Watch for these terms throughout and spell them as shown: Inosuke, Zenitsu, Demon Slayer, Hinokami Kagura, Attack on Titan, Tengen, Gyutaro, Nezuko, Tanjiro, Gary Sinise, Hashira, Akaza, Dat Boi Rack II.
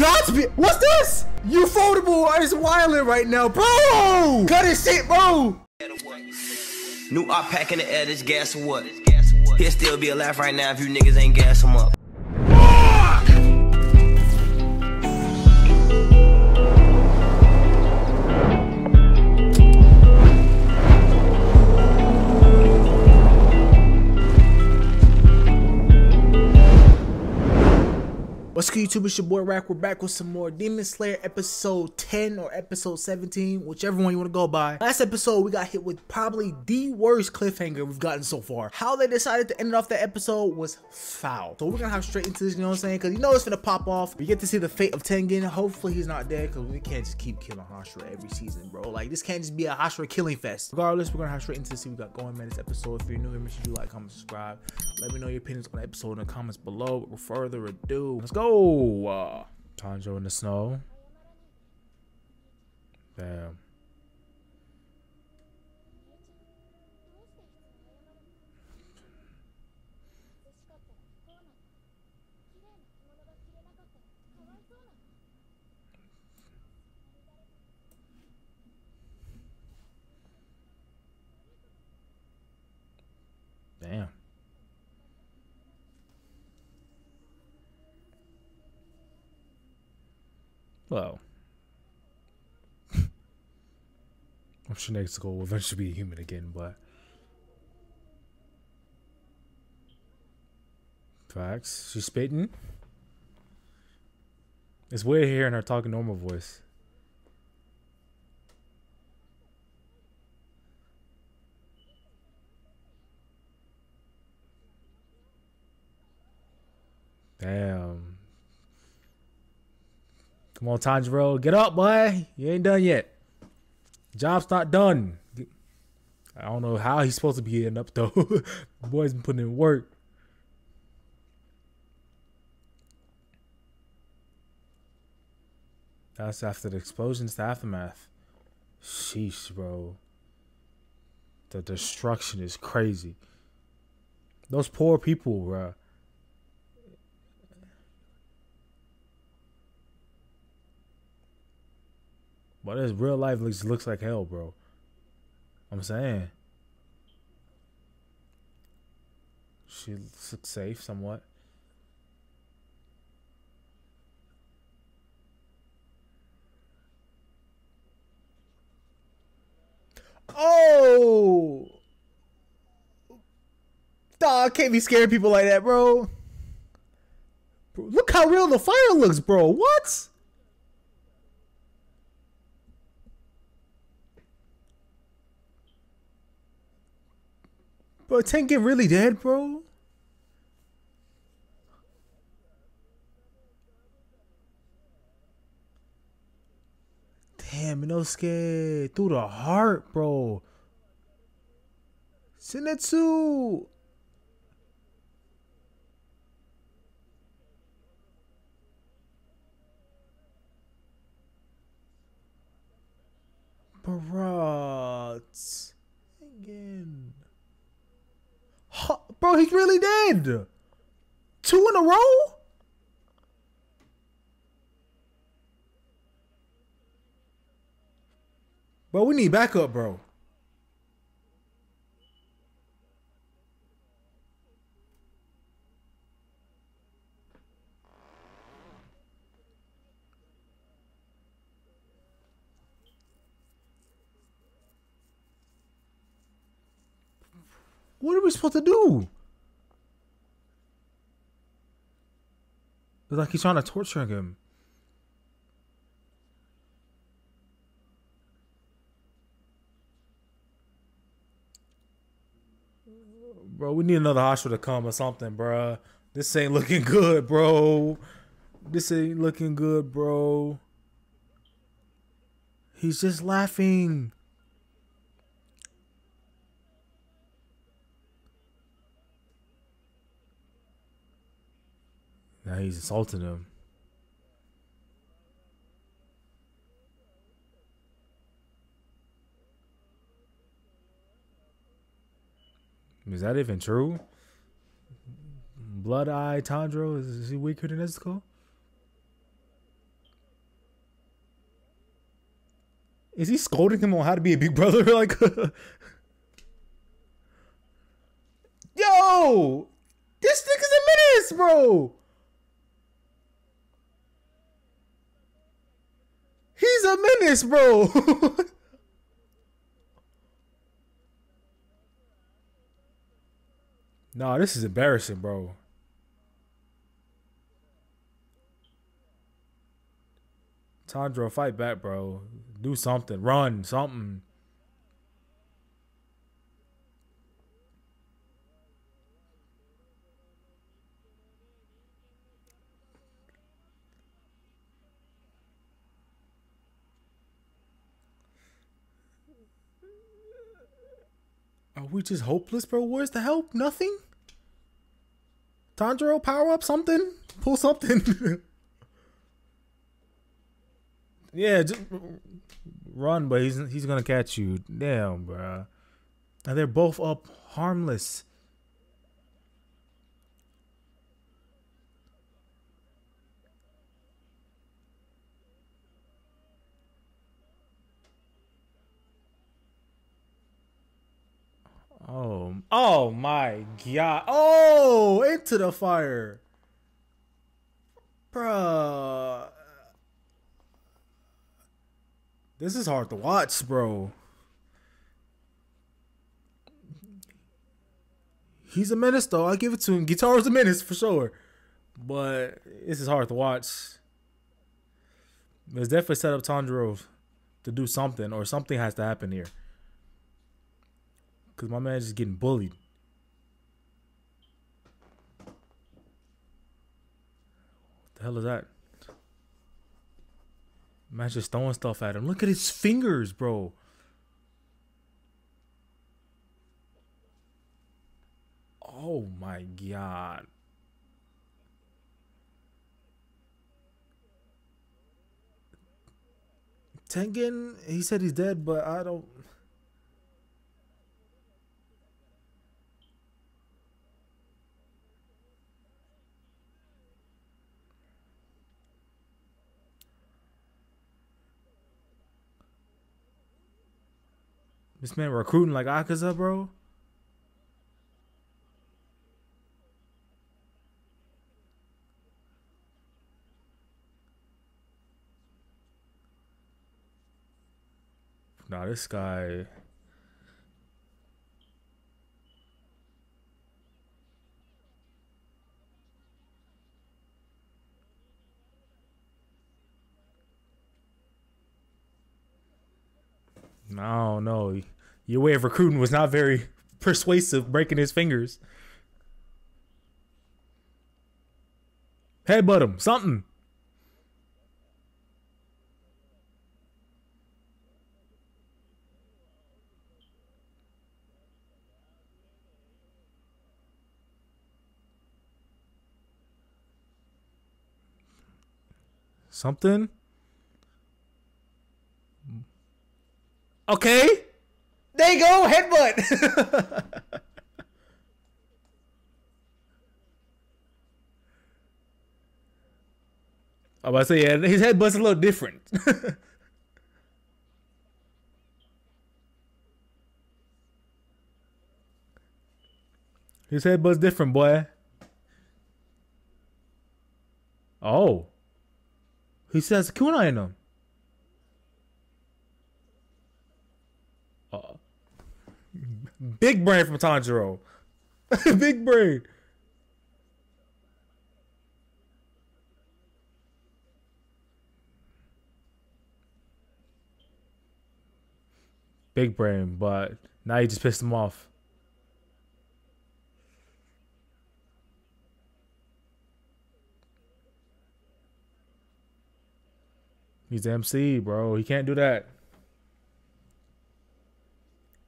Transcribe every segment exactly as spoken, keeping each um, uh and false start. God's be- What's this? You foldable is wilding right now, bro. Cut his shit, bro. New op pack in the air, this gas or what? He'll still be alive right now if you niggas ain't gas him up. What's good, YouTube? It's your boy Rack. We're back with some more Demon Slayer episode ten or episode seventeen, whichever one you want to go by. Last episode, we got hit with probably the worst cliffhanger we've gotten so far. How they decided to end off that episode was foul. So we're going to hop straight into this, you know what I'm saying? Because you know it's going to pop off. We get to see the fate of Tengen. Hopefully he's not dead, because we can't just keep killing Hashira every season, bro. Like, this can't just be a Hashira killing fest. Regardless, we're going to hop straight into this, see what we got going, man, this episode. If you're new here, make sure you like, comment, subscribe. Let me know your opinions on the episode in the comments below. Without further ado, let's go. Oh, uh, Tanjiro in the snow. Damn. Damn. Well, I'm sure next goal will eventually be human again, but facts. She's spitting. It's weird hearing her talking normal voice. Damn. Come on, Tanjiro, get up, boy. You ain't done yet. Job's not done. I don't know how he's supposed to be getting up, though. The boy's been putting in work. That's after the explosions, the aftermath. Sheesh, bro. The destruction is crazy. Those poor people, bro. But this real life looks looks like hell, bro. I'm saying. She looks safe somewhat. Oh! Dawg, I can't be scaring people like that, bro. Bro, look how real the fire looks, bro. What? Bro, Tengen really dead, bro? Damn, Inosuke. Through the heart, bro. Zenitsu. Brats. Again. Bro, he's really dead. Two in a row? Bro, we need backup, bro. What are we supposed to do? It's like he's trying to torture him. Bro, we need another Hashira to come or something, bro. This ain't looking good, bro. This ain't looking good, bro. He's just laughing. Now he's assaulting him. Is that even true? Blood-eyed Tanjiro, is he weaker than Nezuko? Is he scolding him on how to be a big brother? Like, yo, this nigga's a menace, bro. He's a menace, bro. Nah, this is embarrassing, bro. Tanjiro, fight back, bro. Do something. Run. Something. Are we just hopeless, bro? Where's the help? Nothing? Tanjiro, power up something? Pull something. Yeah, just run, but he's he's gonna catch you. Damn, bruh. And they're both up harmless. Oh, oh my god. Oh, into the fire. Bruh. This is hard to watch, bro. He's a menace, though. I give it to him. Gyutaro's a menace for sure, but this is hard to watch. It's definitely set up Tanjiro to do something, or something has to happen here, because my man is just getting bullied. What the hell is that? Man's just throwing stuff at him. Look at his fingers, bro. Oh my god. Tengen, he said he's dead, but I don't... This man recruiting like Akaza, bro. Nah, this guy. No, no, your way of recruiting was not very persuasive, breaking his fingers. Headbutt him, something. Something? Okay, there you go, headbutt. I was about to say, yeah, his headbutt's a little different. His headbutt's different, boy. Oh, he says kunai in him. Big brain from Tanjiro. Big brain. Big brain, but now you just pissed him off. He's M C, bro. He can't do that.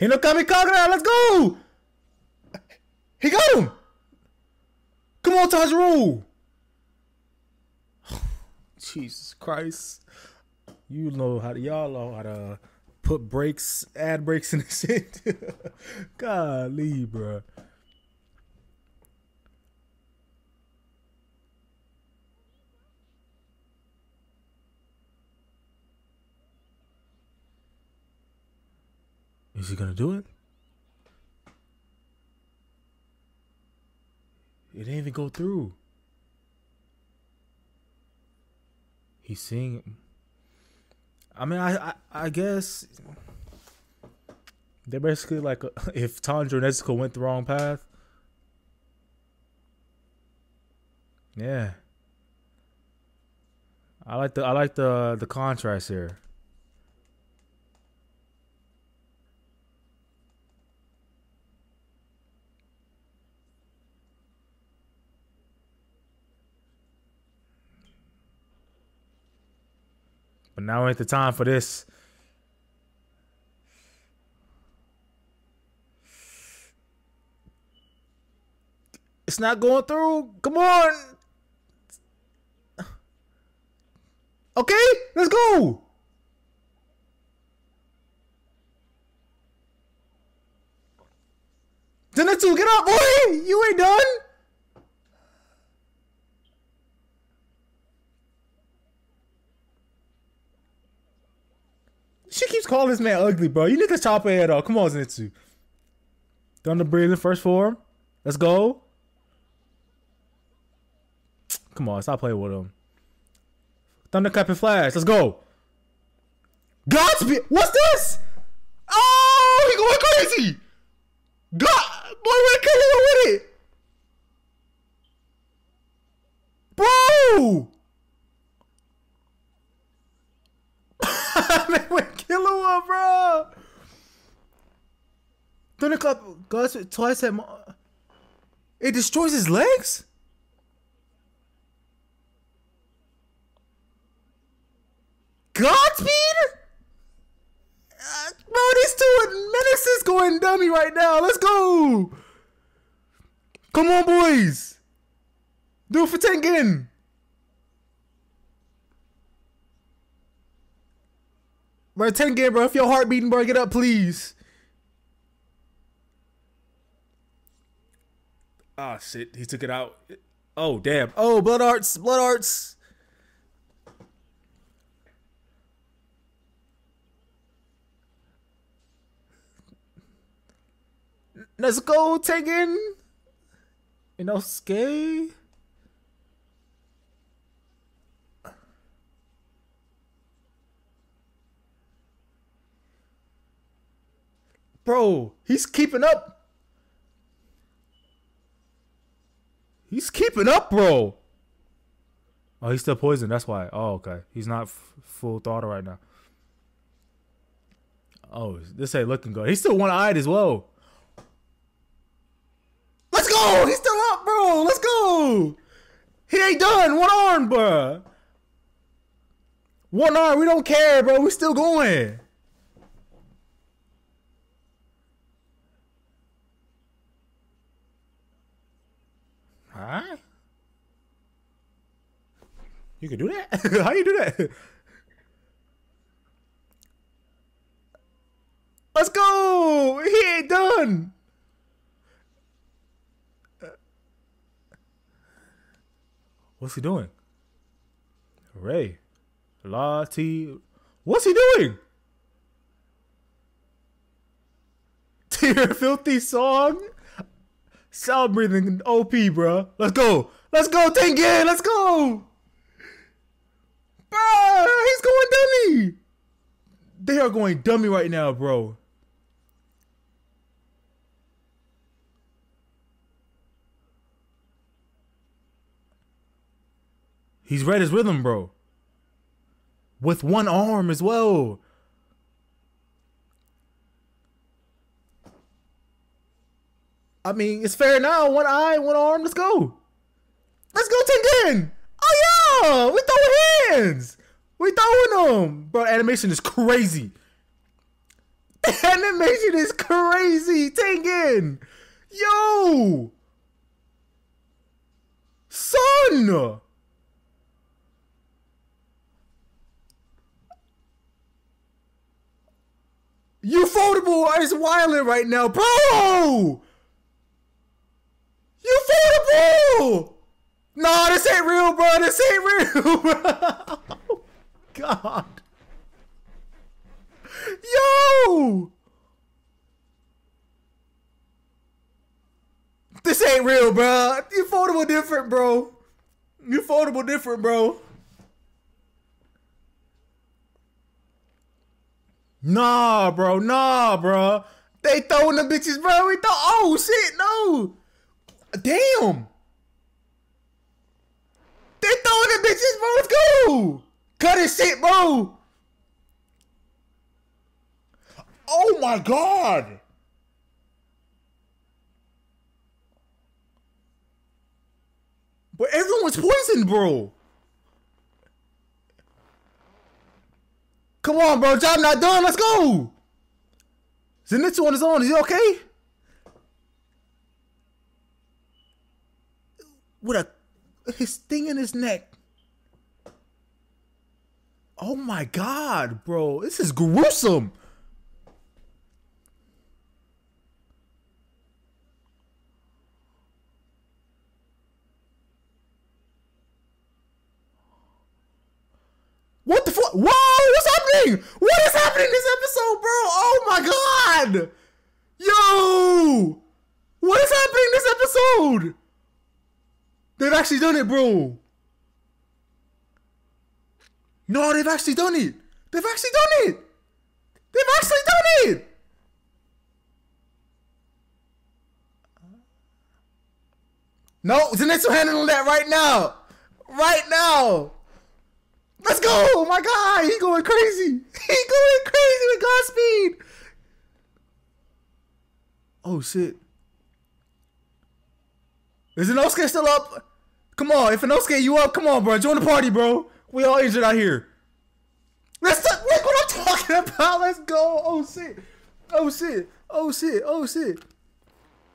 Hinokami Kagura, let's go! He got him! Come on, Tanjiro! Jesus Christ. You know how to, y'all know how to put breaks, add breaks in this shit. Golly, bro. Is he gonna do it? It didn't even go through. He's seeing. I mean, I, I, I guess they're basically like a, if Tanjiro and Nezuko went the wrong path. Yeah. I like the I like the the contrast here. But now ain't the time for this. It's not going through. Come on. Okay, let's go. Zenitsu, get up, boy. You ain't done. She keeps calling this man ugly, bro. You need to chop her head off. Come on, Zenitsu. Thunder breathing, first form. Let's go. Come on, stop playing with him. Thunderclap and flash. Let's go. Godspeed. What's this? Oh, he going crazy. God, boy, what can he do with it? Bro. Man, we're killing one, bro. Thunderclap, guys, twice at it destroys his legs. Godspeed, uh, bro. These two menaces going dummy right now. Let's go. Come on, boys. Do it for Tengen. Bro, Tengen, bro, if your heart beating, bro, get up, please. Ah, shit, he took it out. Oh, damn. Oh, blood arts, blood arts. Let's go, Tengen. Inosuke. Bro, he's keeping up. He's keeping up, bro. Oh, he's still poisoned. That's why. Oh, okay. He's not f full throttle right now. Oh, this ain't looking good. He's still one-eyed as well. Let's go. He's still up, bro. Let's go. He ain't done. One arm, bro. One arm. We don't care, bro. We still going. Huh? You can do that? How you do that? Let's go! He ain't done! What's he doing? Ray. La T. What's he doing? Tear filthy song? Sound breathing O P, bro. Let's go. Let's go, Tengen. Let's go. Bro, he's going dummy. They are going dummy right now, bro. He's read his rhythm, bro. With one arm as well. I mean, it's fair now. One eye, one arm. Let's go. Let's go, Tengen. Oh, yeah. We throwing hands. We throwing them. Bro, animation is crazy. Animation is crazy, Tengen. Yo. Son. You foldable is wilding right now, bro. You foldable! Nah, this ain't real, bro. This ain't real, bro. Oh, God. Yo! this ain't real, bro. You foldable different, bro. You foldable different, bro. Nah, bro. Nah, bro. They throwing the bitches, bro. We throw. Oh shit, no. Damn. They throwing the bitches, bro. Let's go. Cut his shit, bro. Oh my god. But everyone's poisoned, bro. Come on, bro. Job not done. Let's go. Zenitsu on his own. Is he okay? With a his thing in his neck. Oh my god, bro. This is gruesome. What the fuck? Whoa, what's happening? What is happening in this episode, bro? Oh my god. Yo. What is happening in this episode? They've actually done it, bro. No, they've actually done it. They've actually done it. They've actually done it. No, Zenitsu handling that right now. Right now. Let's go! Oh my god, he going crazy! He going crazy with Godspeed! Oh shit. Is Inosuke still up? Come on, if Inosuke you up, come on bro, join the party bro! We all injured out here. Let's look what I'm talking about! Let's go! Oh shit! Oh shit! Oh shit! Oh shit!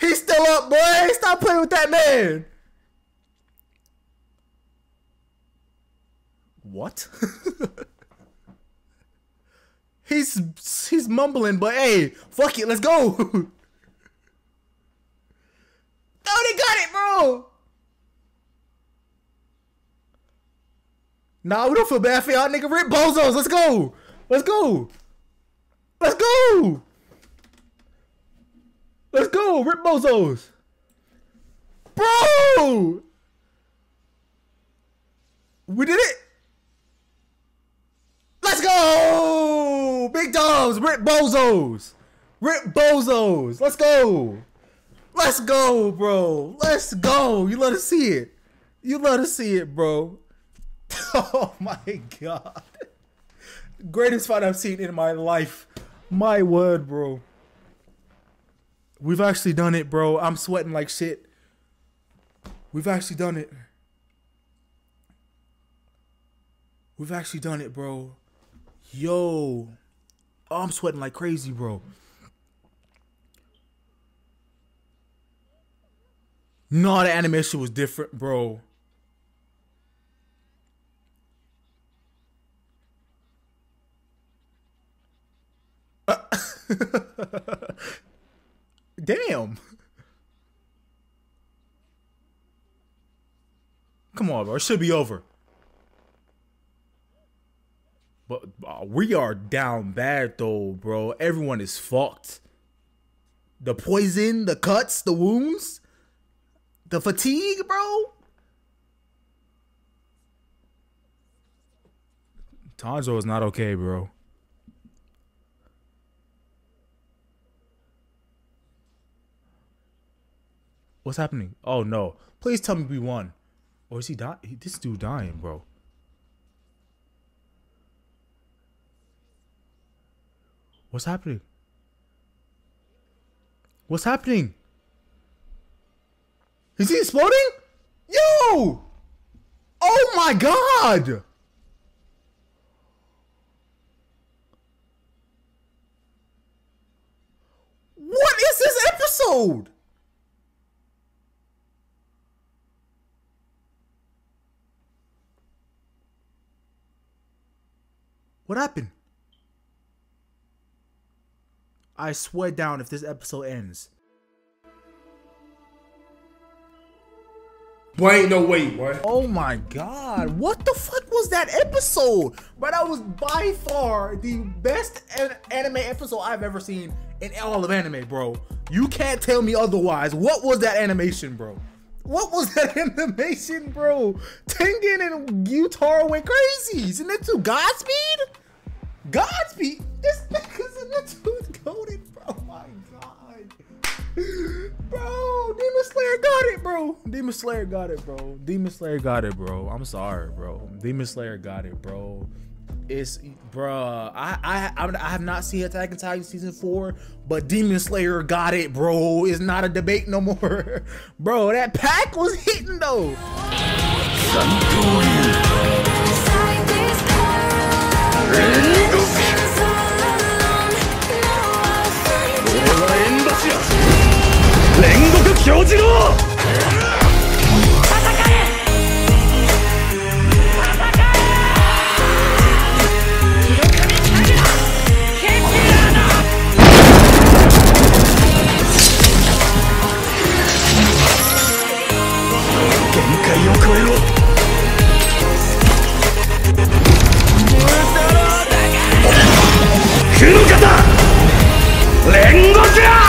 He's still up boy! Stop playing with that man! What? he's he's mumbling, but hey, fuck it, let's go. Oh, they got it, bro. Nah, we don't feel bad for y'all, nigga. Rip bozos, let's go, let's go, let's go, let's go, rip bozos, bro. We did it. Let's go! Big dogs, rip bozos! Rip bozos! Let's go! Let's go, bro! Let's go! You love to see it! You love to see it, bro! Oh my god! Greatest fight I've seen in my life! My word, bro! We've actually done it, bro! I'm sweating like shit! We've actually done it! We've actually done it, bro! Yo, oh, I'm sweating like crazy, bro. No, the animation was different, bro. Uh, Damn. Come on, bro. It should be over. But uh, we are down bad though, bro. Everyone is fucked. The poison, the cuts, the wounds, the fatigue, bro. Tanjiro is not okay, bro. What's happening? Oh no. Please tell me we won. Or is he dying? This dude dying, bro. What's happening? What's happening? Is he exploding? Yo! Oh my god! What is this episode? What happened? I swear down if this episode ends. Boy, ain't no way, boy. Oh my god, what the fuck was that episode? But that was by far the best an anime episode I've ever seen in all of anime, bro. You can't tell me otherwise. What was that animation, bro? What was that animation, bro? Tengen and Gyutaro went crazy. Zenitsu, Godspeed? Godspeed? This nigga's Zenitsu's goated, bro. My God. Bro, Demon Slayer got it, bro. Demon Slayer got it, bro. Demon Slayer got it, bro. I'm sorry, bro. Demon Slayer got it, bro. It's, bruh, I, I I have not seen Attack on Titan season four, but Demon Slayer got it, bro. It's not a debate no more. Bro, that pack was hitting, though. Hinokami Kagura!